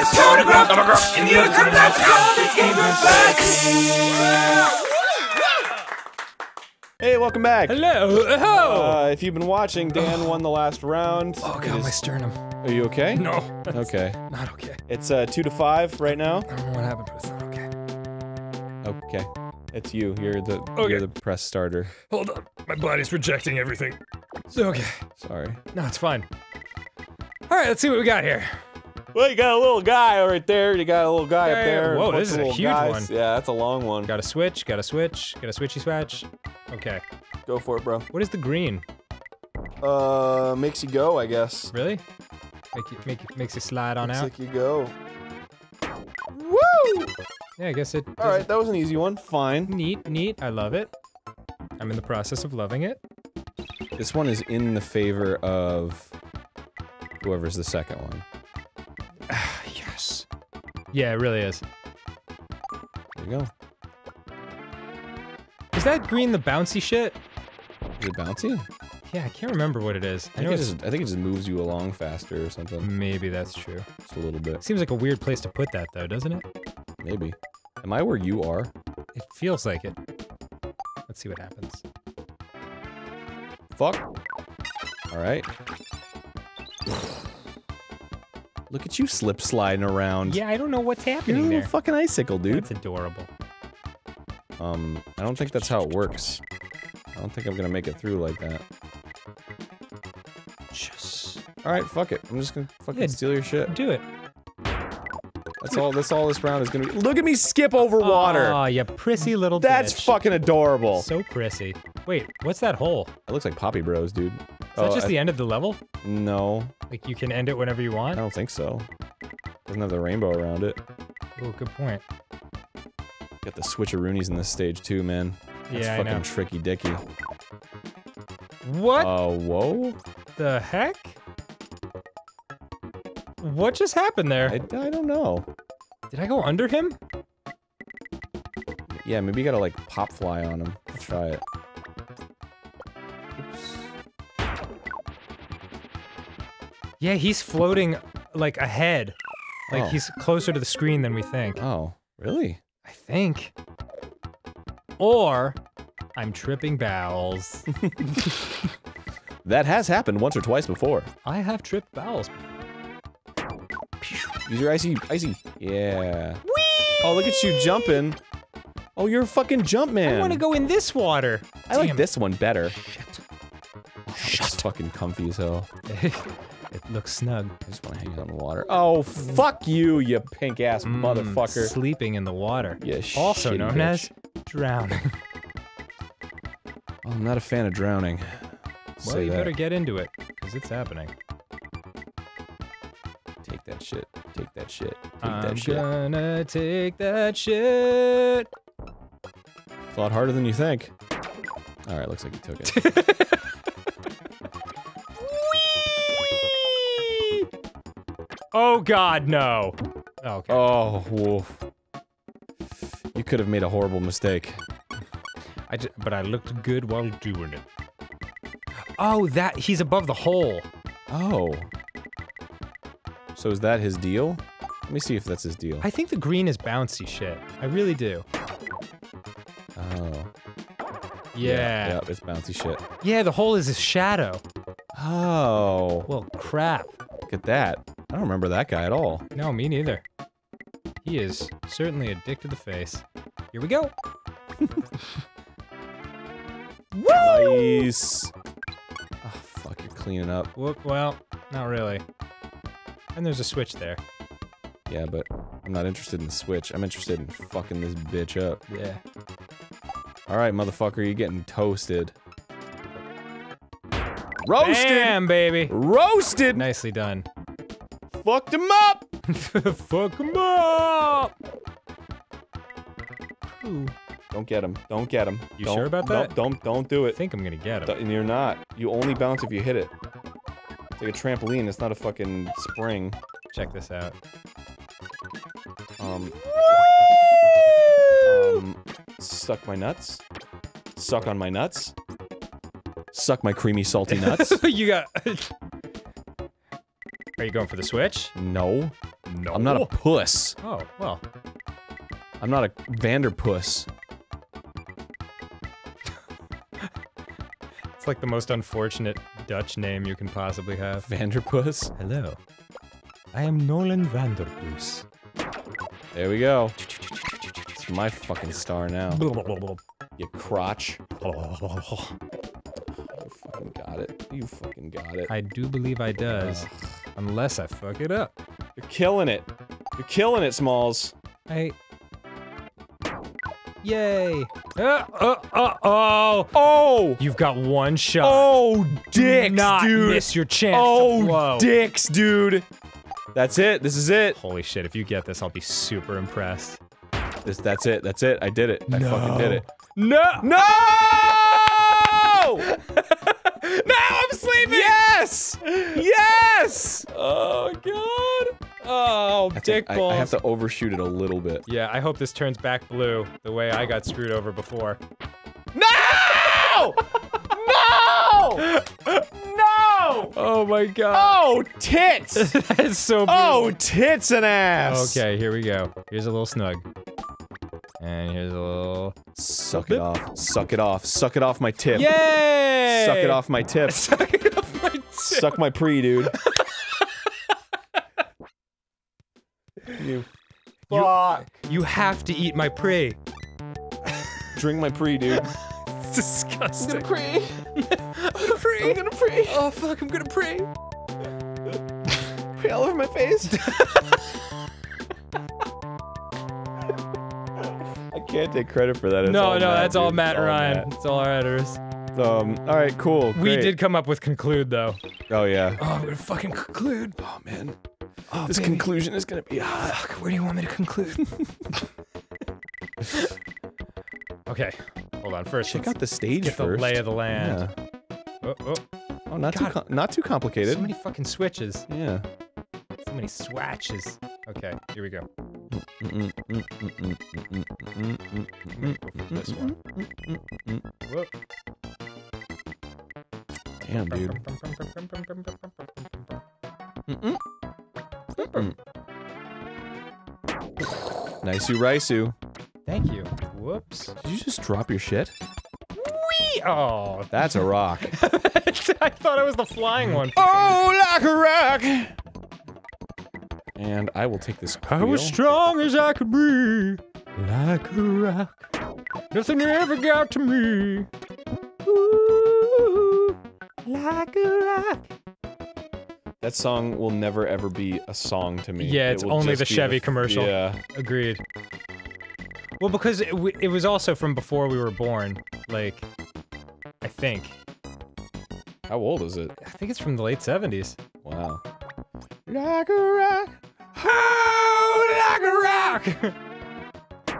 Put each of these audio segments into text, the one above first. let's go to Grumps. I'm a Grumps. And you're a Grumps. Let's go. It's GameGrumps back. Hey, welcome back. Hello. If you've been watching, Dan won the last round. Oh god, my sternum. Are you okay? No. Okay. Not okay. It's 2-5 right now. I don't know what happened, but it's not okay. Okay. It's you. You're the press starter. Hold on. My body's rejecting everything. Okay. Sorry. No, it's fine. All right, let's see what we got here. Well, you got a little guy right there. You got a little guy up there. Whoa, this is a huge one. Yeah, that's a long one. Got a switch. Got a switch. Got a switchy swatch. Okay. Go for it, bro. What is the green? Makes you go, I guess. Really? Makes you slide on out. Makes you go. Woo! Yeah, I guess it. All right, that was an easy one. Fine. Neat, neat. I love it. I'm in the process of loving it. This one is in the favor of whoever's the second one. Yes. Yeah, it really is. There you go. Is that green the bouncy shit? Is it bouncy? Yeah, I can't remember what it is. I think it just moves you along faster or something. Maybe that's true. Just a little bit. Seems like a weird place to put that though, doesn't it? Maybe. Am I where you are? It feels like it. Let's see what happens. Fuck. All right. Look at you slip sliding around. Yeah, I don't know what's happening. You're a little fucking icicle, dude. That's adorable. I don't think that's how it works. I don't think I'm gonna make it through like that. Just... Alright, fuck it. I'm just gonna fucking steal your shit. Do it. That's all this round is gonna be. Look at me skip over water! Aw, you prissy little bitch. That's fucking adorable. So prissy. Wait, what's that hole? It looks like Poppy Bros, dude. Is that just the end of the level? No. Like, you can end it whenever you want? I don't think so. Doesn't have the rainbow around it. Oh, good point. Got the switcheroonies in this stage, too, man. That's fucking tricky dicky. What? Oh, whoa? The heck? What just happened there? I don't know. Did I go under him? Yeah, maybe you gotta, like, pop fly on him. Let's try it. Yeah, he's floating, like, ahead. Like, he's closer to the screen than we think. Oh, really? I think. Or, I'm tripping bowels. That has happened once or twice before. I have tripped bowels. Use your icy. Yeah. Whee! Oh, look at you jumping. Oh, you're a fucking jump man. I want to go in this water. I like this one better. Shit. It's fucking comfy as hell. It looks snug. I just want to hang out in the water. Oh, fuck you, you pink-ass motherfucker. Sleeping in the water. Yeah, also known as drowning. Well, I'm not a fan of drowning. Well, you better get into it, because it's happening. Take that shit. Take that shit. Take that shit. I'm gonna take that shit. It's a lot harder than you think. All right, looks like you took it. Oh god, no! Oh, okay. Oh, woof. You could have made a horrible mistake. But I looked good while doing it. Oh, he's above the hole. Oh. So is that his deal? Let me see if that's his deal. I think the green is bouncy shit. I really do. Oh. Yeah. Yeah, it's bouncy shit. Yeah, the hole is his shadow. Oh. Well, crap. Look at that. I don't remember that guy at all. No, me neither. He is certainly a dick to the face. Here we go! Woo! Nice! Oh, fuck, you're cleaning up. Whoop, well, not really. And there's a switch there. Yeah, but I'm not interested in the switch. I'm interested in fucking this bitch up. Yeah. Alright, motherfucker, you're getting toasted. Roasted! Damn, baby! Roasted! Nicely done. Fucked him up! Fuck him up! Ooh. Don't get him. Don't get him. You sure about that? Don't do it. I think I'm gonna get him. And you're not. You only bounce if you hit it. It's like a trampoline. It's not a fucking spring. Check this out. Suck my nuts. Suck on my nuts. Suck my creamy salty nuts. You got... Are you going for the switch? No. No. I'm not a puss. Oh, well. I'm not a Vanderpuss. It's like the most unfortunate Dutch name you can possibly have. Vanderpuss? Hello. I am Nolan Vanderpuss. There we go. It's my fucking star now. You crotch. You fucking got it. You fucking got it. I do believe I does. Unless I fuck it up. You're killing it. You're killing it, Smalls. I... Yay! Oh! You've got one shot. Oh, dicks, not dude! Not miss your chance to blow. Oh, dicks, dude! That's it, this is it! Holy shit, if you get this, I'll be super impressed. That's it, I did it. No. I fucking did it. No! No! Now I'm sleeping! Yes! Yes! Oh, God! Oh, dick balls. I have to overshoot it a little bit. Yeah, I hope this turns back blue the way I got screwed over before. No! No! No! Oh my god. Oh, tits! That is so brutal. Oh, tits and ass! Okay, here we go. Here's a little snug. And here's a little... Suck it off. Suck it off. Suck it off my tip. Yay! Suck it off my tip. Suck it off my tip. Suck my pre, dude. Fuck. You have to eat my pre. Drink my pre, dude. It's disgusting. I'm gonna pre. I'm gonna pre. I'm gonna pre. Oh fuck, I'm gonna pre. Pre all over my face. I can't take credit for that. It's no, that's all Matt Ryan. It's all our editors. Alright, cool. Great. We did come up with conclude, though. Oh, yeah. Oh, I'm gonna fucking conclude. Oh, man. Oh, this baby. Conclusion is gonna be hot. Fuck, where do you want me to conclude? Okay, hold on. First, check out the stage first. Get the lay of the land. Yeah. Oh, oh, oh! Not too complicated. So many fucking switches. Yeah. So many swatches. Okay, here we go. This one. Whoop. Damn, dude. Nicey ricey. Thank you. Whoops. Did you just drop your shit? Whee! Oh. That's a rock. I thought it was the flying one. Oh, like a rock! And I will take this wheel. I was strong as I could be. Like a rock. Nothing ever got to me. Ooh, like a rock. That song will never ever be a song to me. Yeah, it's only the Chevy commercial. Yeah. Agreed. Well, because it was also from before we were born, like, I think. How old is it? I think it's from the late 70s. Wow. Like a rock! Oh, like a rock!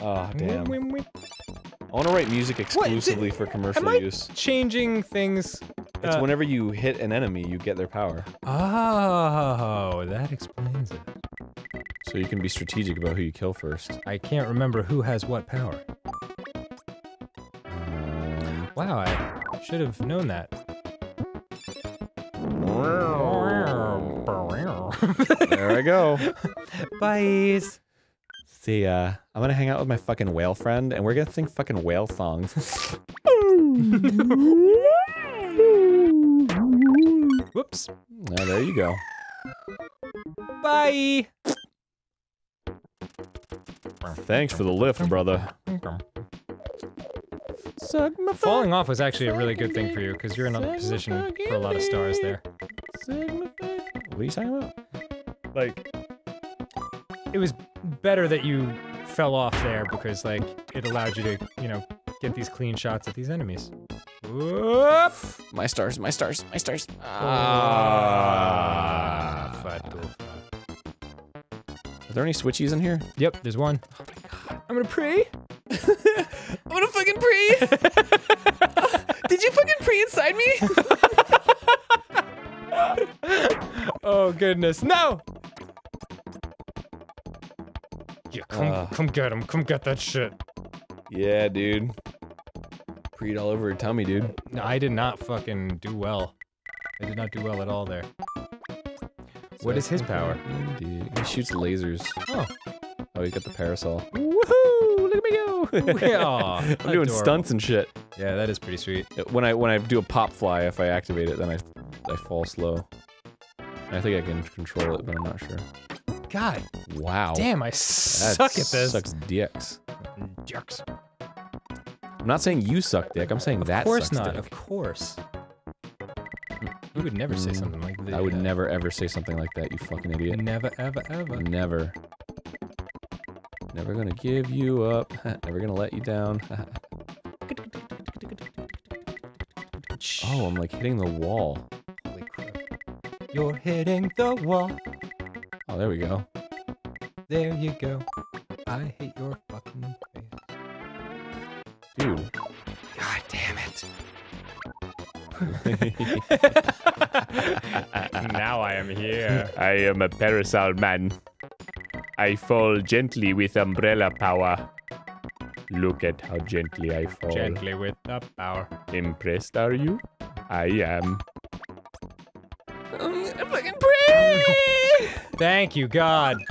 Oh, damn. I want to write music exclusively for commercial use. Am I changing things? It's whenever you hit an enemy, you get their power. Oh, that explains it. So you can be strategic about who you kill first. I can't remember who has what power. Wow, I should have known that. There I go. Bye. See ya. I'm gonna hang out with my fucking whale friend, and we're gonna sing fucking whale songs. Whoops. Now there you go. Bye! Thanks for the lift, brother. Falling off was actually a really good thing for you, because you're in a position for a lot of stars there. What are you talking about? Like, it was better that you fell off there, because, like, it allowed you to, you know, get these clean shots at these enemies. Whoop! My stars, my stars, my stars. Are there any switchies in here? Yep, there's one. Oh my god. I'm gonna pre. I'm gonna fucking pre. Did you fucking pre inside me? Oh goodness, no! Yeah, come get him. Come get that shit. Yeah, dude. Preed all over her tummy, dude. No, I did not fucking do well. I did not do well at all there. What is his power? He shoots lasers. Oh. Oh, he's got the parasol. Woohoo! Look at me go! Aw, I'm doing stunts and shit. Yeah, that is pretty sweet. When I do a pop fly, if I activate it, then I fall slow. I think I can control it, but I'm not sure. God. Wow. Damn, I suck at this. Sucks dicks. Jerks. I'm not saying you suck dick, I'm saying that sucks dick. Of course not, of course. We would never say something like that. I would never ever say something like that, you fucking idiot. Never, ever, ever. Never. Never gonna give you up. Never gonna let you down. Oh, I'm like hitting the wall. Holy crap. You're hitting the wall. Oh, there we go. There you go. I hate your fucking face. Dude. God damn it. Now I am here. I am a parasol man. I fall gently with umbrella power. Look at how gently I fall. Gently with the power. Impressed, are you? I am. I'm gonna fucking pray! Thank you, God.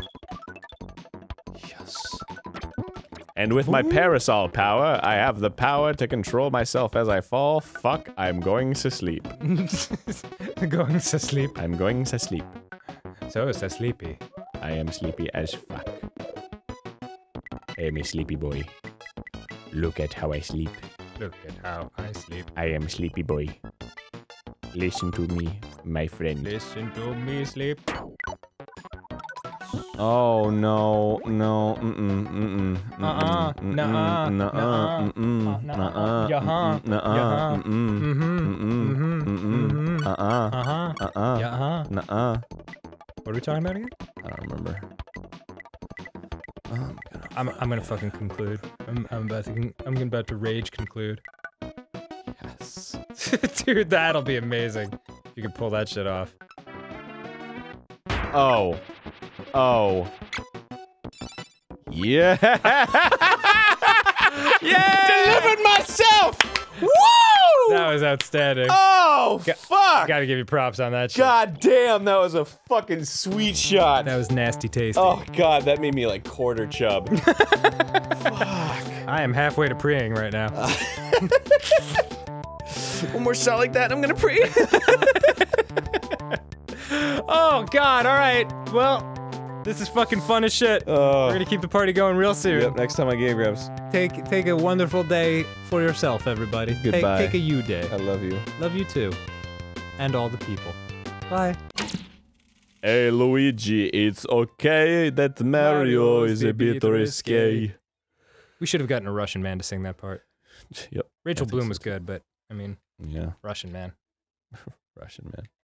Yes. And with my parasol power, I have the power to control myself as I fall. Fuck, I'm going to sleep. Going to sleep. I'm going to sleep. So, so sleepy. I am sleepy as fuck. I am a sleepy boy. Look at how I sleep. Look at how I sleep. I am sleepy boy. Listen to me, my friend. Listen to me, sleep. Oh, no, no, What are we talking about again? I don't remember. I'm gonna fucking conclude. I'm about to rage conclude. Yes. Dude, that'll be amazing. You can pull that shit off. Oh. Oh. Yeah. Yeah. Delivered myself. Woo! That was outstanding. Oh, fuck! Gotta give you props on that shot. God damn, that was a fucking sweet shot. That was nasty tasty. Oh, God, that made me like quarter chub. Fuck. I am halfway to preying right now. One more shot like that, I'm gonna prey. Oh, God, alright. Well, this is fucking fun as shit. We're gonna keep the party going real soon. Yep, next time on GameGrumps. Take a wonderful day for yourself, everybody. Goodbye. Take a you day. I love you. Love you too. And all the people. Bye. Hey, Luigi, it's okay that Mario is a bit risque. We should have gotten a Russian man to sing that part. Yep. Rachel Bloom was good, but, I mean, yeah. Russian man. Russian man.